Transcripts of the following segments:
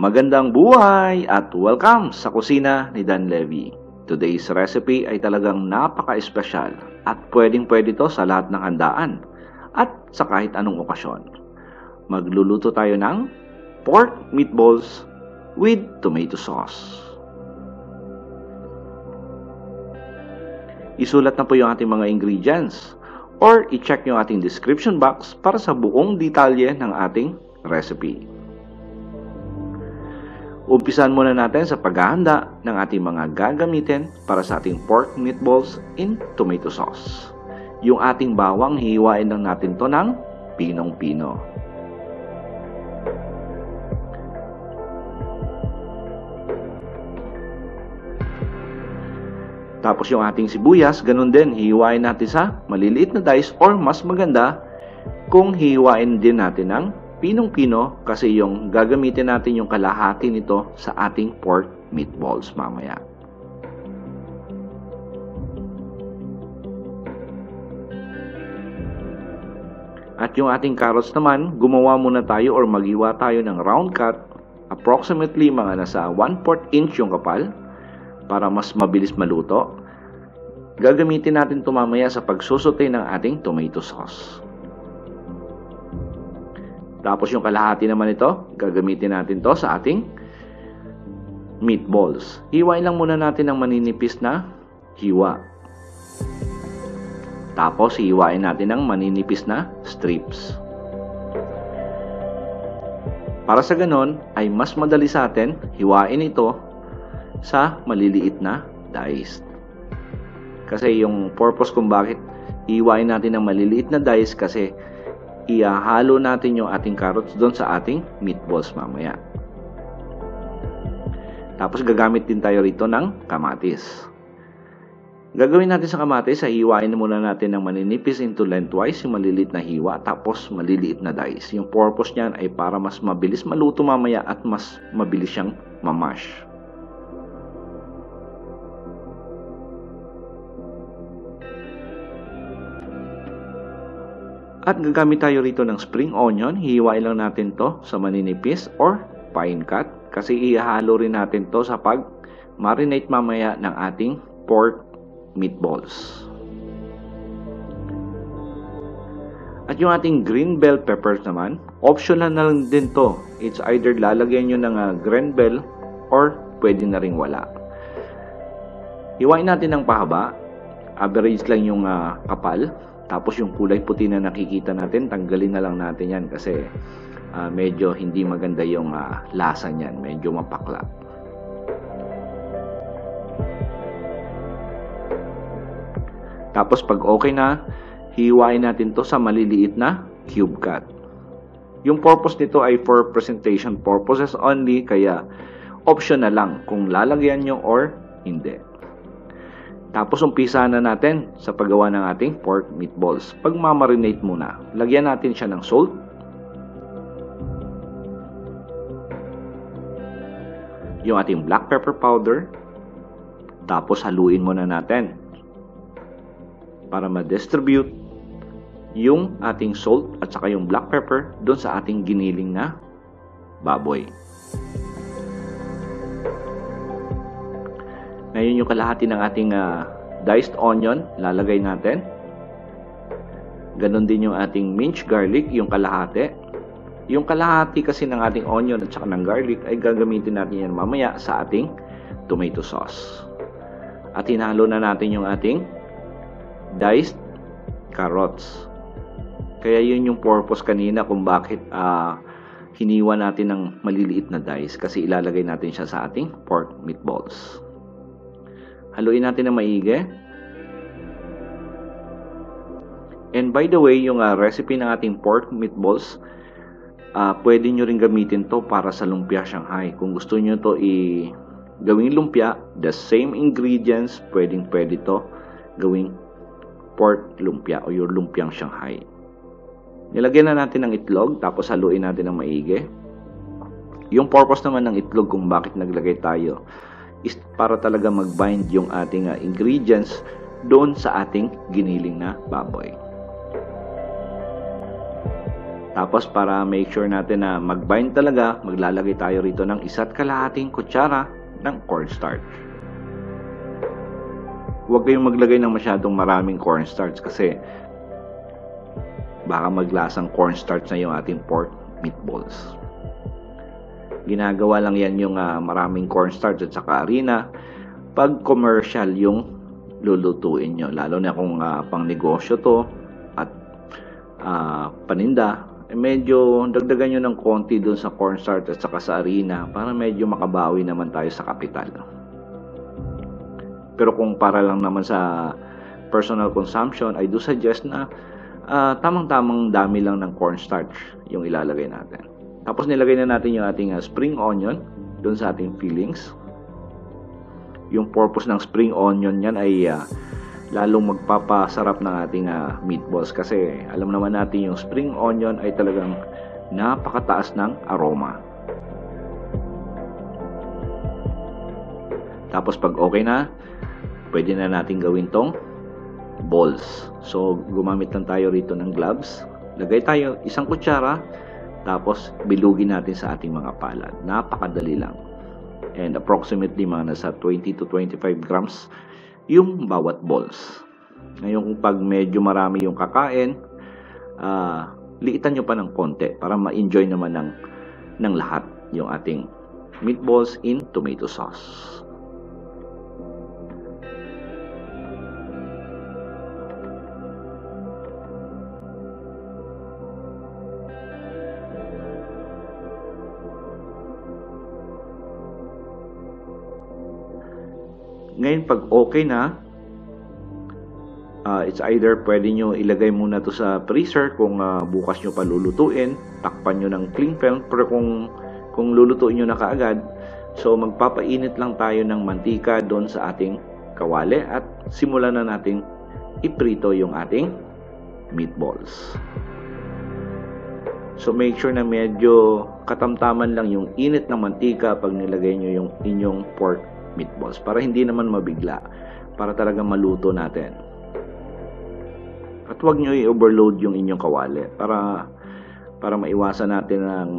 Magandang buhay at welcome sa Kusina ni Dan Levy. Today's recipe ay talagang napaka-espesyal at pwedeng-pwede ito sa lahat ng handaan at sa kahit anong okasyon. Magluluto tayo ng pork meatballs with tomato sauce. Isulat na po yung ating mga ingredients or i-check yung ating description box para sa buong detalye ng ating recipe. Umpisan muna natin sa paghahanda ng ating mga gagamitin para sa ating pork meatballs in tomato sauce. Yung ating bawang, hihiwain lang natin to ng pinong-pino. Tapos yung ating sibuyas, ganun din, hihiwain natin sa maliliit na dice or mas maganda kung hihiwain din natin ng pinong-pino kasi yung gagamitin natin yung kalahati nito sa ating pork meatballs mamaya. At yung ating carrots naman, gumawa muna tayo or maghiwa tayo ng round cut, approximately mga nasa 1/4 inch yung kapal para mas mabilis maluto. Gagamitin natin ito mamaya sa pagsusute ng ating tomato sauce. Tapos yung kalahati naman ito, gagamitin natin to sa ating meatballs. Hiwain lang muna natin ng maninipis na hiwa. Tapos hiwain natin ng maninipis na strips. Para sa ganon, ay mas madali sa atin hiwain ito sa maliliit na dice. Kasi yung purpose kung bakit hiwain natin ng maliliit na dice kasi ihahalo natin yung ating carrots doon sa ating meatballs mamaya. Tapos gagamit din tayo rito ng kamatis. Gagawin natin sa kamatis, hiwain muna natin ng maninipis into lengthwise yung maliliit na hiwa tapos maliliit na dice. Yung purpose niyan ay para mas mabilis maluto mamaya at mas mabilis siyang mamash. At gagamit tayo rito ng spring onion, hihiwain lang natin to sa maninipis or fine cut kasi ihahalo rin natin to sa pag-marinate mamaya ng ating pork meatballs. At yung ating green bell peppers naman, optional na lang din to. It's either lalagyan nyo ng green bell or pwede na rin wala. Hiwain natin ng pahaba, average lang yung kapal. Tapos yung kulay puti na nakikita natin, tanggalin na lang natin yan kasi medyo hindi maganda yung lasa niyan, medyo mapakla. Tapos pag okay na, hiwain natin to sa maliliit na cube cut. Yung purpose nito ay for presentation purposes only, kaya option na lang kung lalagyan nyo or hindi. Tapos umpisa na natin sa paggawa ng ating pork meatballs. Pagmamarinate muna. Lagyan natin siya ng salt. Yung ating black pepper powder. Tapos haluin muna natin. Para ma-distribute yung ating salt at saka yung black pepper doon sa ating giniling na baboy. Ngayon yung kalahati ng ating diced onion, lalagay natin. Ganon din yung ating minced garlic, yung kalahati. Yung kalahati kasi ng ating onion at saka ng garlic ay gagamitin natin yan mamaya sa ating tomato sauce. At hinalo na natin yung ating diced carrots. Kaya yun yung purpose kanina kung bakit hiniwa natin ng maliliit na dice kasi ilalagay natin siya sa ating pork meatballs. Haluin natin ng maigi. And by the way, yung recipe ng ating pork meatballs, pwede nyo rin gamitin to para sa lumpia Shanghai. Kung gusto nyo to gawing lumpia, the same ingredients, pwedeng-pwede to gawing pork lumpia o yung lumpiang Shanghai. Nilagyan na natin ng itlog, tapos haluin natin ng maigi. Yung purpose naman ng itlog kung bakit naglagay tayo is para talaga mag-bind yung ating ingredients doon sa ating giniling na baboy. Tapos para make sure natin na mag-bind talaga, maglalagay tayo rito ng 1 1/4 kutsara ng cornstarch. Huwag kayong maglagay ng masyadong maraming cornstarch kasi baka maglasang cornstarch na yung ating pork meatballs. Ginagawa lang yan yung maraming cornstarch at saka harina pag commercial yung lulutuin nyo. Lalo na kung pang negosyo to at paninda, medyo dagdagan nyo ng konti dun sa cornstarch at saka sa arena para medyo makabawi naman tayo sa kapital. Pero kung para lang naman sa personal consumption, I do suggest na tamang-tamang dami lang ng cornstarch yung ilalagay natin. Tapos nilagay na natin yung ating spring onion dun sa ating fillings. Yung purpose ng spring onion yan ay lalong magpapasarap ng ating meatballs kasi alam naman natin yung spring onion ay talagang napakataas ng aroma. Tapos pag okay na, pwede na natin gawin tong balls. So gumamit lang tayo rito ng gloves. Lagay tayo 1 kutsara, tapos bilugin natin sa ating mga palad. Napakadali lang. And approximately mga nasa 20 to 25 grams yung bawat balls. Ngayon kung pag medyo marami yung kakain, liitan nyo pa ng konti para ma-enjoy naman ng lahat yung ating meatballs in tomato sauce. Ngayon pag okay na, it's either pwede nyo ilagay muna to sa freezer kung bukas nyo pa lulutuin, takpan nyo ng cling film, pero kung lulutuin nyo na kaagad, so magpapainit lang tayo ng mantika doon sa ating kawali at simulan na natin iprito yung ating meatballs. So make sure na medyo katamtaman lang yung init ng mantika pag nilagay nyo yung inyong pork meatballs para hindi naman mabigla, para talaga maluto natin. At huwag nyo i-overload yung inyong kawali para maiwasan natin ng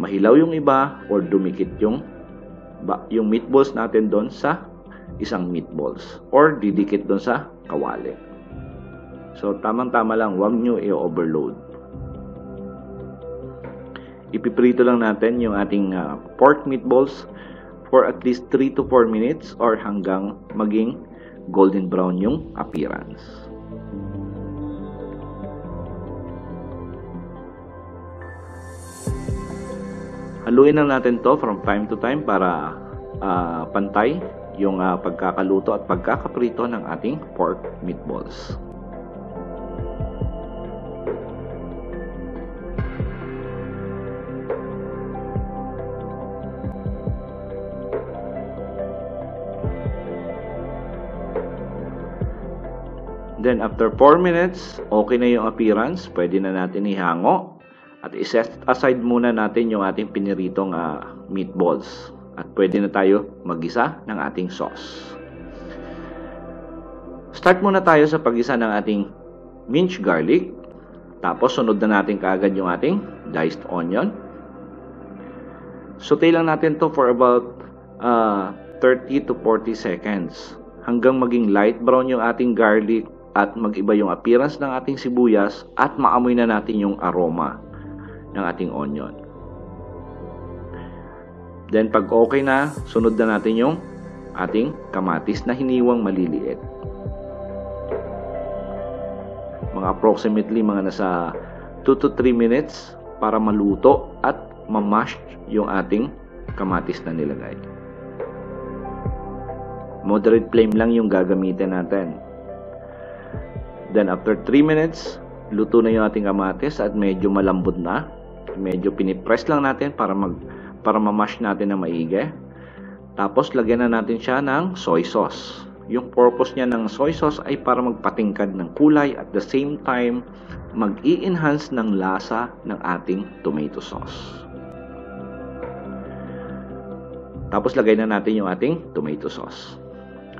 mahilaw yung iba or dumikit yung meatballs natin doon sa isang meatballs or didikit doon sa kawali. So tamang-tama lang, huwag nyo i-overload. Ipiprito lang natin yung ating pork meatballs for at least 3 to 4 minutes or hanggang maging golden brown yung appearance. Haluin lang natin to from time to time para pantay yung pagkakaluto at pagkakaprito ng ating pork meatballs. Then after 4 minutes, okay na yung appearance, pwede na natin ihango at i-set aside muna natin yung ating piniritong meatballs at pwede na tayo mag-isa ng ating sauce. Start muna tayo sa pag-isa ng ating minced garlic, tapos sunod na natin kaagad yung ating diced onion. Sauté lang natin to for about 30 to 40 seconds hanggang maging light brown yung ating garlic at mag-iba yung appearance ng ating sibuyas at maamoy na natin yung aroma ng ating onion. Then pag okay na, sunod na natin yung ating kamatis na hiniwang maliliit. Mga approximately mga nasa 2 to 3 minutes para maluto at mamash yung ating kamatis na nilagay. Moderate flame lang yung gagamitin natin. Then after 3 minutes, luto na yung ating kamatis at medyo malambot na. Medyo pinipress lang natin para mamash natin na maigi. Tapos lagyan na natin siya ng soy sauce. Yung purpose niya ng soy sauce ay para magpatingkad ng kulay at the same time mag-i-enhance ng lasa ng ating tomato sauce. Tapos lagay na natin yung ating tomato sauce.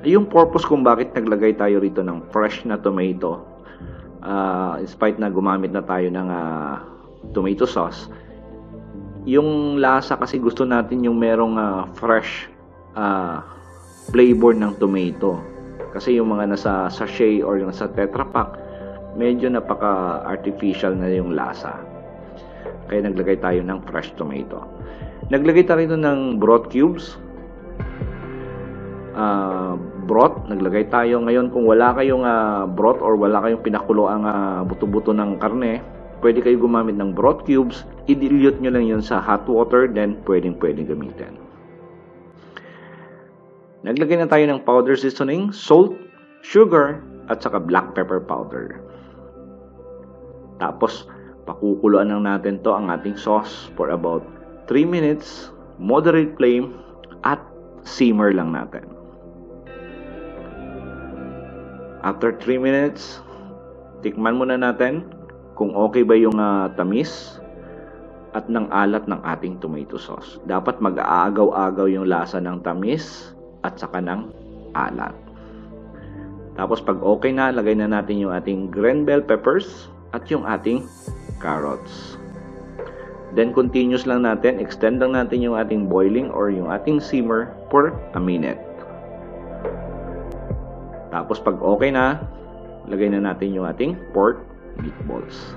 Yung purpose kung bakit naglagay tayo rito ng fresh na tomato, in spite na gumamit na tayo ng tomato sauce. Yung lasa kasi gusto natin yung merong fresh flavor ng tomato. Kasi yung mga nasa sachet or yung nasa Tetra Pak, medyo napaka-artificial na yung lasa. Kaya naglagay tayo ng fresh tomato. Naglagay tayo rito ng broth cubes. Broth, naglagay tayo. Ngayon, kung wala kayong broth or wala kayong pinakulo ang buto-buto ng karne, pwede kayo gumamit ng broth cubes. I-dilute nyo lang yun sa hot water, then pwedeng gamitin. Naglagay na tayo ng powder seasoning, salt, sugar, at saka black pepper powder. Tapos, pakukuluan lang natin to ang ating sauce for about 3 minutes, moderate flame, at simmer lang natin. After 3 minutes, tikman muna natin kung okay ba yung tamis at ng alat ng ating tomato sauce. Dapat mag-aagaw-agaw yung lasa ng tamis at saka ng alat. Tapos pag okay na, lagay na natin yung ating green bell peppers at yung ating carrots. Then continuous lang natin, extend lang natin yung ating boiling or yung ating simmer for a minute. Tapos pag okay na, lagay na natin yung ating pork meatballs.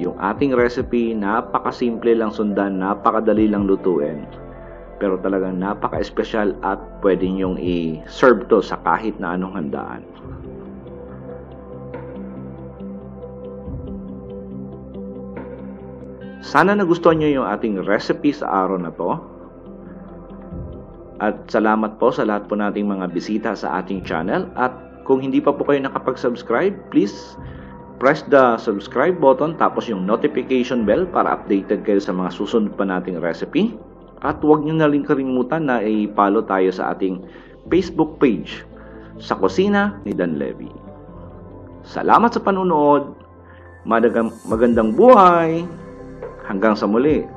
Yung ating recipe, napakasimple lang sundan, napakadali lang lutuin, pero talagang napaka-espesyal at pwede nyong i-serve to sa kahit na anong handaan. Sana nagustuhan nyo yung ating recipe sa araw na to. At salamat po sa lahat po nating mga bisita sa ating channel. At kung hindi pa po kayo nakapag-subscribe, please press the subscribe button tapos yung notification bell para updated kayo sa mga susunod pa nating recipe. At huwag nyo na rin kalimutan na i-follow tayo sa ating Facebook page sa Kusina ni Dan Levy. Salamat sa panunood. Magandang buhay. Hanggang sa muli.